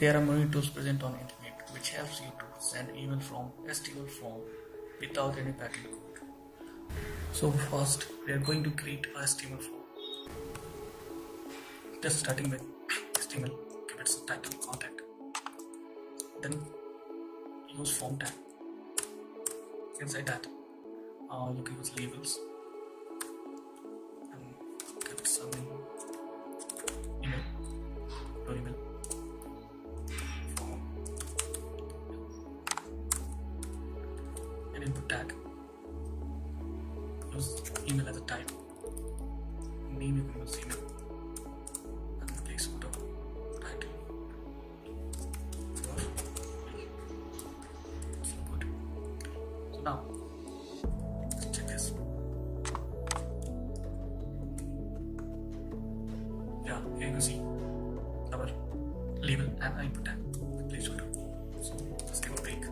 There are many tools present on internet which helps you to send email from STL form without any pattern code. So first we are going to create a HTML form. Just starting with HTML, give it some title, contact. Then use form tag. Inside that you can use labels and give it some email, no email. An input tag. Use email as a type. Name you can use email. Now, check this. Yeah, here you can see our label and input tag, the placeholder. So let's give a break,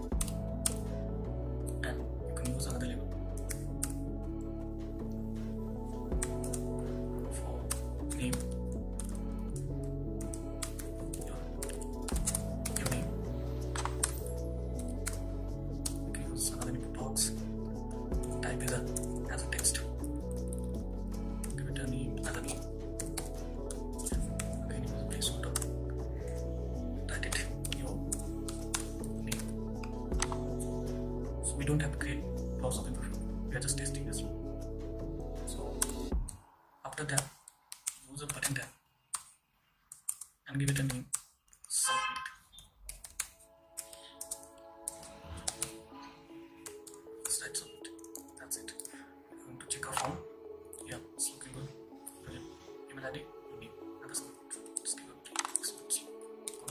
and you can use another label for name. Yeah, your name. You can use another label. Type it as a text. Give it a name, other name. Again, use a placeholder. Write it your name. So we don't have to create lots of information. We are just testing this one. So after that, use a button tag and give it a name. Submit. That's it. I'm going to check our form. Yeah, it's looking good. Brilliant. Email ID, your name. That's good. Just give it a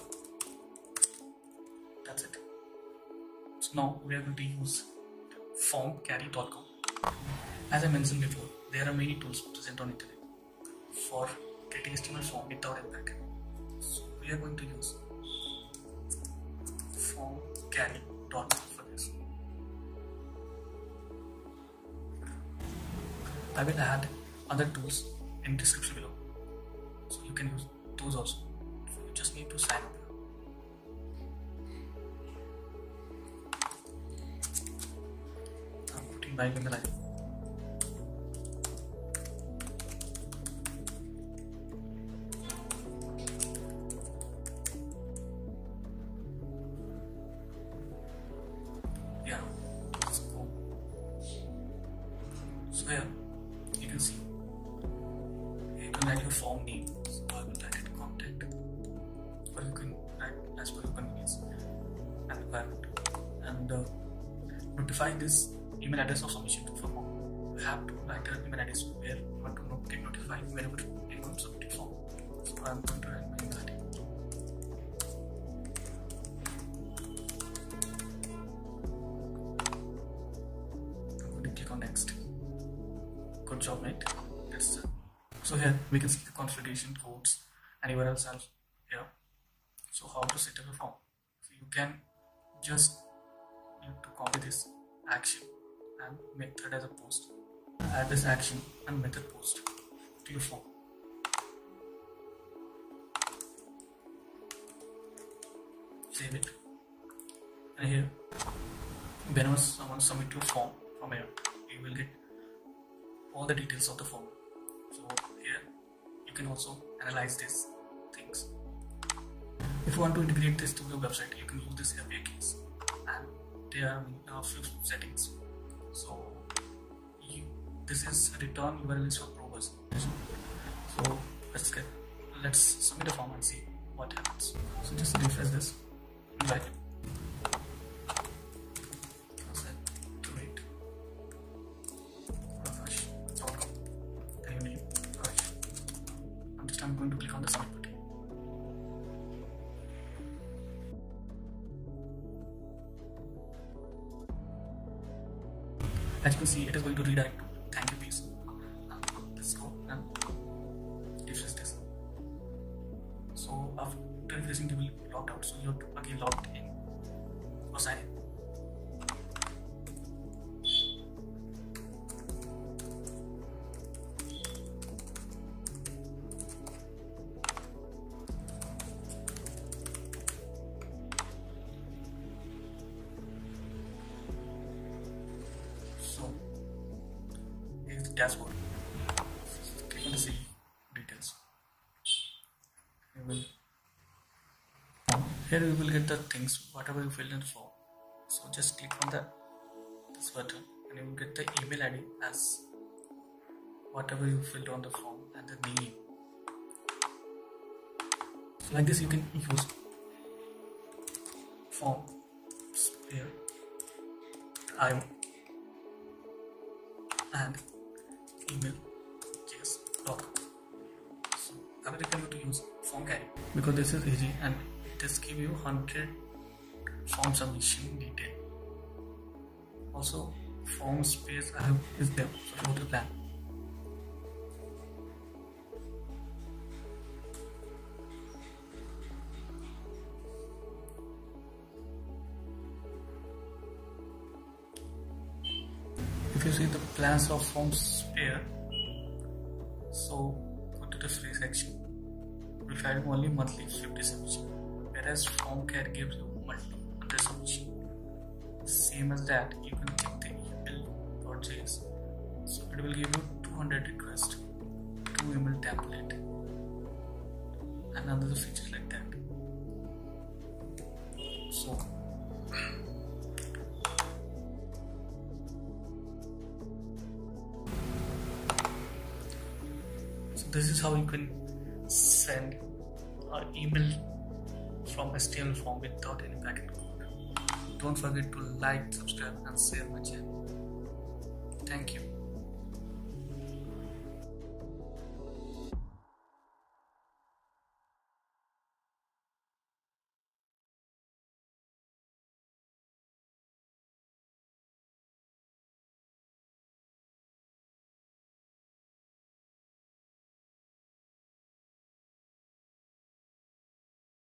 That's it. So now we are going to use formcarry.com. As I mentioned before, there are many tools present on internet for creating HTML form without any backend. So we are going to use formcarry.com for this. I will add other tools in description below, so you can use those also. So you just need to sign up. I'm putting my email ID. Yeah, let's go. So yeah. You can see, you can write your form name, so I will write it contact, or you can write as per your convenience and requirement, and notify this email address of submission to form. You have to write the email address where you want to get notified whenever anyone submitted form. So I am going to write my email address. I am going to click on next. Good job, mate. That's done. So here we can see the configuration codes, anywhere else here. So how to set up a form? So you can just need to copy this action and method as a post. Add this action and method post to your form. Save it. And here, whenever someone submits your form from here, you will get all the details of the form. So here you can also analyze these things. If you want to integrate this to your website, you can use this API keys, and there are a few settings. So this is return URLs for probers. So let's submit a form and see what happens. So just refresh this. Right. I'm going to click on the submit button. As you can see, it is going to redirect to thank you page. Let's go and refresh this. So after refreshing, you will be logged out. So you have to again logged in or sign in. dashboard. Click to see details. Here we will get the things whatever you filled in the form. So just click on this button and you will get the email ID as whatever you filled on the form and the name. Like this you can use form here IO and Emailjs.com. So I will recommend you to use Formcarry because this is easy and this gives you 100 form submission detail. Also Formspree I have is there for the plan. If you see the plans of Formspree, so go to the free section. We find only monthly 50 submission, whereas Formcarry gives you multiple 100 submission. Same as that, you can check the email.js. So it will give you 200 requests, 2 email template, and another feature like that. So this is how you can send an email from HTML form without any backend code. Don't forget to like, subscribe and share my channel. Thank you.